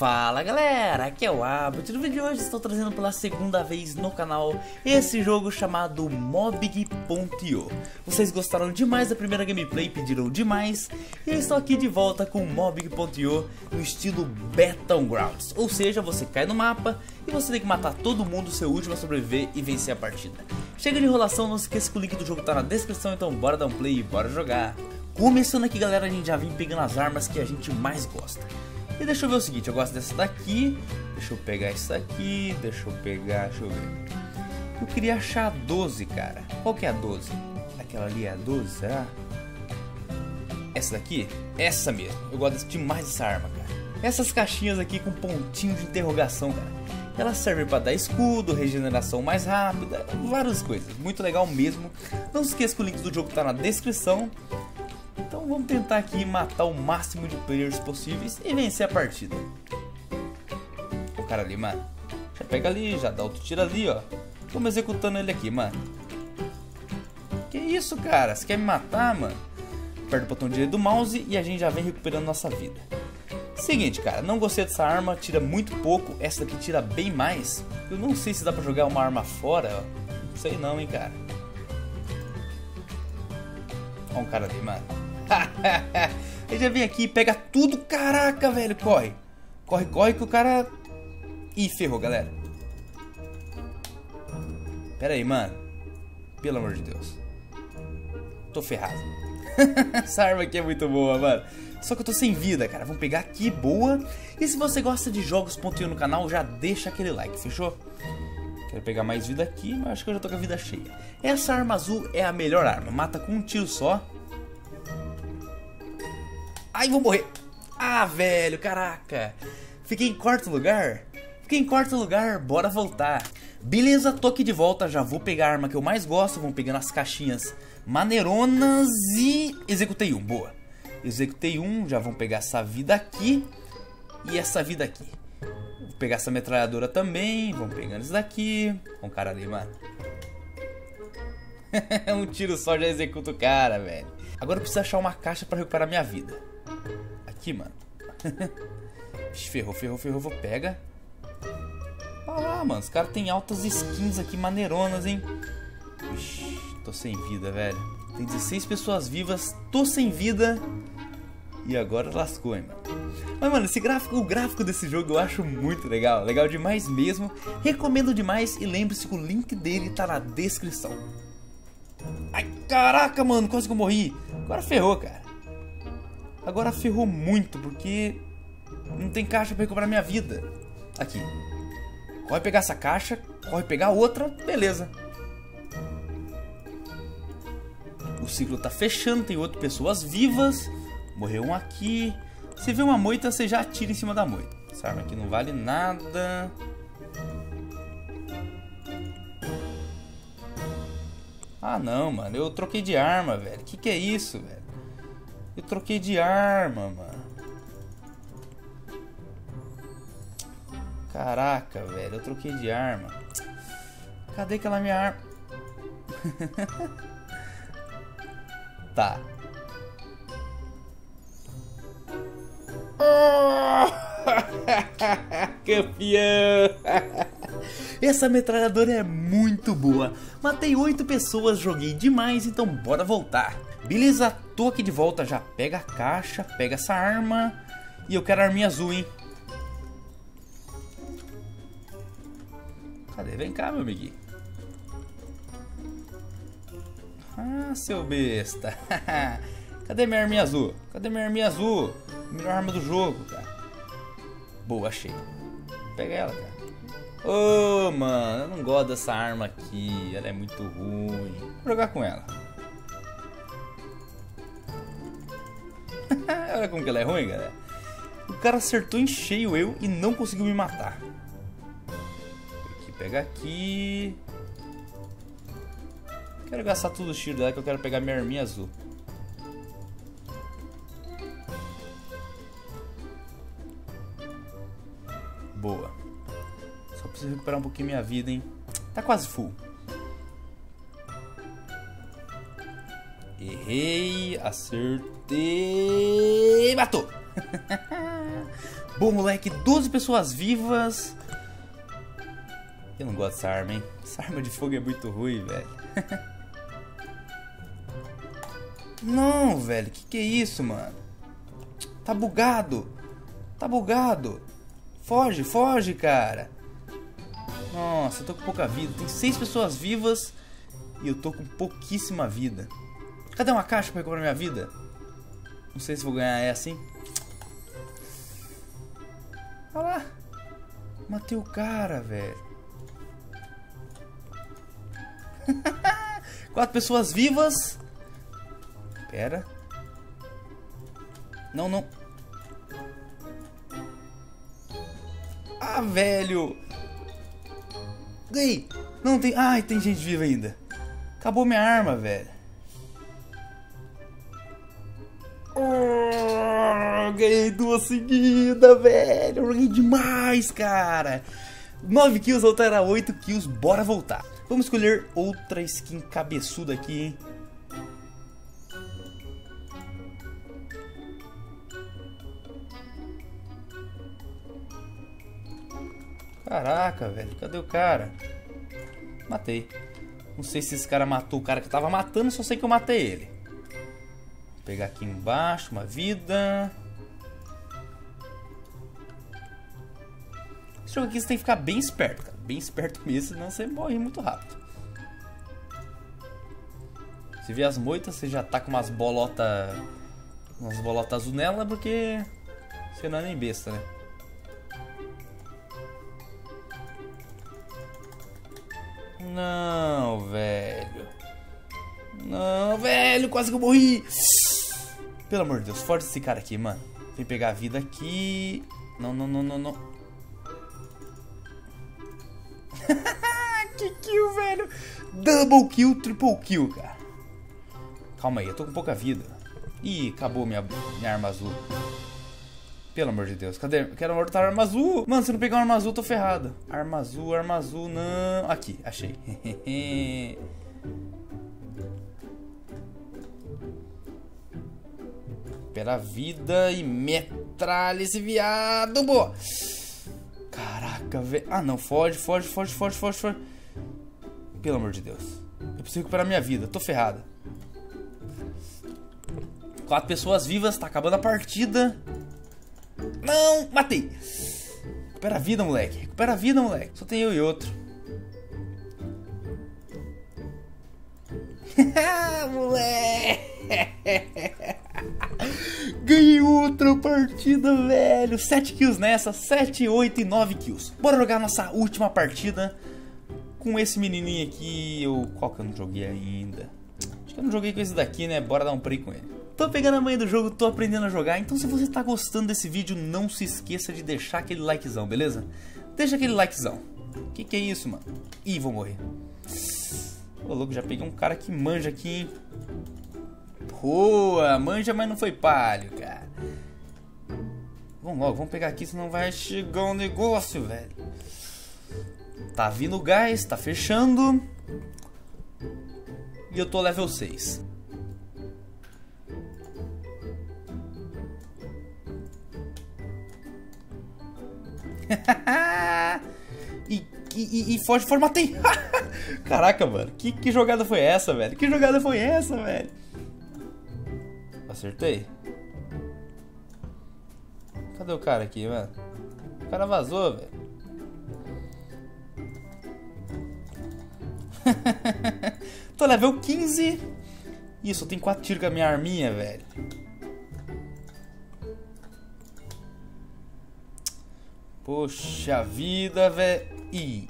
Fala galera, aqui é o AbooT. No vídeo de hoje estou trazendo pela segunda vez no canal esse jogo chamado Mobg.io. Vocês gostaram demais da primeira gameplay, pediram demais, e eu estou aqui de volta com Mobg.io no estilo Battlegrounds. Ou seja, você cai no mapa e você tem que matar todo mundo, seu último a sobreviver e vencer a partida. Chega de enrolação, não se esqueça que o link do jogo está na descrição, então bora dar um play e bora jogar. Começando aqui galera, a gente já vem pegando as armas que a gente mais gosta. E deixa eu ver o seguinte, eu gosto dessa daqui, deixa eu pegar essa daqui, deixa eu ver. Eu queria achar a 12, cara. Qual que é a 12? Aquela ali é a 12, ah. Essa daqui? Essa mesmo. Eu gosto demais dessa arma, cara. Essas caixinhas aqui com pontinho de interrogação, cara. Elas servem para dar escudo, regeneração mais rápida, várias coisas. Muito legal mesmo. Não se esqueça que o link do jogo tá na descrição. Então vamos tentar aqui matar o máximo de players possíveis e vencer a partida. O cara ali, mano. Já pega ali, já dá outro tiro ali, ó. Estamos executando ele aqui, mano. Que isso, cara? Você quer me matar, mano? Aperta o botão direito do mouse e a gente já vem recuperando nossa vida. Seguinte, cara. Não gostei dessa arma. Tira muito pouco. Essa daqui tira bem mais. Eu não sei se dá pra jogar uma arma fora, ó. Não sei não, hein, cara. Olha um cara ali, mano. Ele já vem aqui, pega tudo, caraca, velho, corre. Corre, corre que o cara... Ih, ferrou, galera. Pera aí, mano. Pelo amor de Deus. Tô ferrado. Essa arma aqui é muito boa, mano. Só que eu tô sem vida, cara. Vamos pegar aqui, boa. E se você gosta de jogos.io no canal, já deixa aquele like, fechou? Quero pegar mais vida aqui, mas acho que eu já tô com a vida cheia. Essa arma azul é a melhor arma. Mata com um tiro só. Ai, vou morrer. Ah, velho, caraca. Fiquei em quarto lugar? Fiquei em quarto lugar, bora voltar. Beleza, tô aqui de volta, já vou pegar a arma que eu mais gosto. Vamos pegando as caixinhas maneironas e... Executei um, boa. Executei um, já vamos pegar essa vida aqui. E essa vida aqui. Vou pegar essa metralhadora também, vamos pegando isso daqui. Olha um cara ali, mano. Um tiro só já executa o cara, velho. Agora eu preciso achar uma caixa pra recuperar minha vida. Aqui, mano. Ferrou, ferrou, ferrou. Vou pega. Olha lá, mano. Os caras têm altas skins aqui, maneironas, hein? Ixi, tô sem vida, velho. Tem 16 pessoas vivas. Tô sem vida. E agora lascou, hein, mano. Mas, mano, esse gráfico, o gráfico desse jogo eu acho muito legal. Legal demais mesmo. Recomendo demais. E lembre-se que o link dele tá na descrição. Ai, caraca, mano. Quase que eu morri. Agora ferrou, cara. Agora ferrou muito, porque não tem caixa pra recuperar minha vida. Aqui. Corre pegar essa caixa, corre pegar outra, beleza. O ciclo tá fechando, tem outras pessoas vivas. Morreu um aqui. Você vê uma moita, você já atira em cima da moita. Essa arma aqui não vale nada. Ah não, mano, eu troquei de arma, velho. Que é isso, velho? Eu troquei de arma, mano. Caraca, velho. Eu troquei de arma. Cadê aquela minha arma? Tá. Oh! Campeão! Essa metralhadora é muito boa. Matei 8 pessoas, joguei demais, então bora voltar. Beleza, tô aqui de volta, já pega a caixa, pega essa arma. E eu quero a arminha azul, hein. Cadê? Vem cá, meu amiguinho. Ah, seu besta. Cadê minha arminha azul? Cadê minha arminha azul? Melhor arma do jogo, cara. Boa, achei. Pega ela, cara. Ô, oh, mano, eu não gosto dessa arma aqui. Ela é muito ruim. Vou jogar com ela. Olha como que ela é ruim, galera. O cara acertou em cheio eu e não conseguiu me matar. Aqui, pega aqui. Quero gastar tudo o tiro dela que eu quero pegar minha arminha azul. Boa. Só preciso recuperar um pouquinho minha vida, hein? Tá quase full. Errei, acertei, matou. Bom, moleque, 12 pessoas vivas. Eu não gosto dessa arma, hein? Essa arma de fogo é muito ruim, velho. Não, velho, que é isso, mano? Tá bugado. Tá bugado. Foge, foge, cara. Nossa, eu tô com pouca vida. Tem 6 pessoas vivas e eu tô com pouquíssima vida. Cadê uma caixa pra recuperar minha vida? Não sei se vou ganhar essa, hein? Olha lá. Matei o cara, velho. 4 pessoas vivas. Pera. Não, não. Ah, velho. Ganhei. Não tem... Ai, tem gente viva ainda. Acabou minha arma, velho. Oh, ganhei 2 seguidas, velho. Ganhei demais, cara. 9 kills, a outra era 8 kills. Bora voltar. Vamos escolher outra skin cabeçuda aqui, hein. Caraca, velho, cadê o cara? Matei. Não sei se esse cara matou o cara que tava matando, só sei que eu matei ele. Vou pegar aqui embaixo, uma vida. Esse jogo aqui você tem que ficar bem esperto, cara. Bem esperto mesmo, senão você morre muito rápido. Se vier as moitas, você já tá com umas bolotas... Umas bolotas azul nela, porque... Você não é nem besta, né? Não, velho. Não, velho. Quase que eu morri. Pelo amor de Deus. Forte esse cara aqui, mano. Vem pegar a vida aqui. Não, não, não, não, não. Que kill, velho. Double kill, triple kill, cara. Calma aí. Eu tô com pouca vida. Ih, acabou minha arma azul. Pelo amor de Deus, cadê? Quero mortar a arma azul. Mano, se não pegar uma arma azul, eu tô ferrado. Arma azul, não. Aqui, achei. Pela vida e metralha esse viado, boa. Caraca, velho. Ah, não, foge, foge, foge, foge, foge, foge. Pelo amor de Deus. Eu preciso recuperar minha vida, tô ferrado. 4 pessoas vivas, tá acabando a partida. Não, matei. Recupera a vida, moleque. Recupera a vida, moleque. Só tem eu e outro. Moleque. Ganhei outra partida, velho. 7 kills nessa. 7, 8 e 9 kills. Bora jogar nossa última partida com esse menininho aqui. Qual que eu não joguei ainda? Acho que eu não joguei com esse daqui, né? Bora dar um play com ele. Tô pegando a manha do jogo, tô aprendendo a jogar, então se você tá gostando desse vídeo, não se esqueça de deixar aquele likezão, beleza? Deixa aquele likezão. Que é isso, mano? Ih, vou morrer. Ô, louco, já peguei um cara que manja aqui, hein? Boa, manja, mas não foi palho, cara. Vamos logo, vamos pegar aqui, senão vai chegar um negócio, velho. Tá vindo o gás, tá fechando. E eu tô level 6. E foge, foge, matei. Caraca, mano, que jogada foi essa, velho? Que jogada foi essa, velho? Acertei. Cadê o cara aqui, mano? O cara vazou, velho. Tô level 15. Isso, eu tenho 4 tiros com a minha arminha, velho. Poxa vida, velho. Ih.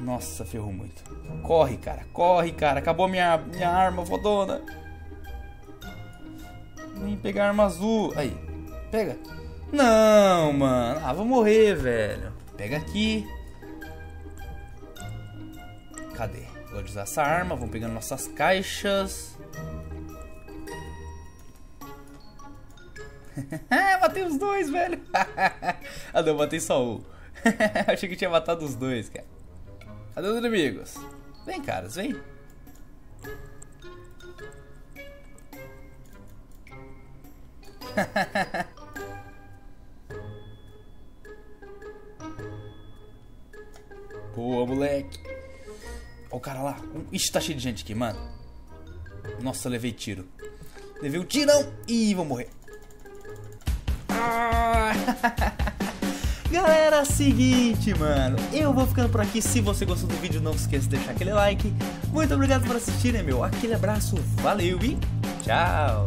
Nossa, ferrou muito. Corre, cara. Corre, cara. Acabou minha arma, fodona. Nem pegar a arma azul. Aí. Pega. Não, mano. Ah, vou morrer, velho. Pega aqui. Cadê? Vou usar essa arma. Vamos pegando nossas caixas. Matei os 2, velho. Ah, não, matei só um. Achei que tinha matado os 2, cara. Cadê os inimigos? Vem, caras, vem. Boa, moleque. Olha o cara lá. Ixi, tá cheio de gente aqui, mano. Nossa, levei tiro. Levei um tirão. Ih, vou morrer. Ah! Galera, é o seguinte, mano. Eu vou ficando por aqui. Se você gostou do vídeo, não esqueça de deixar aquele like. Muito obrigado por assistirem, meu. Aquele abraço, valeu e tchau.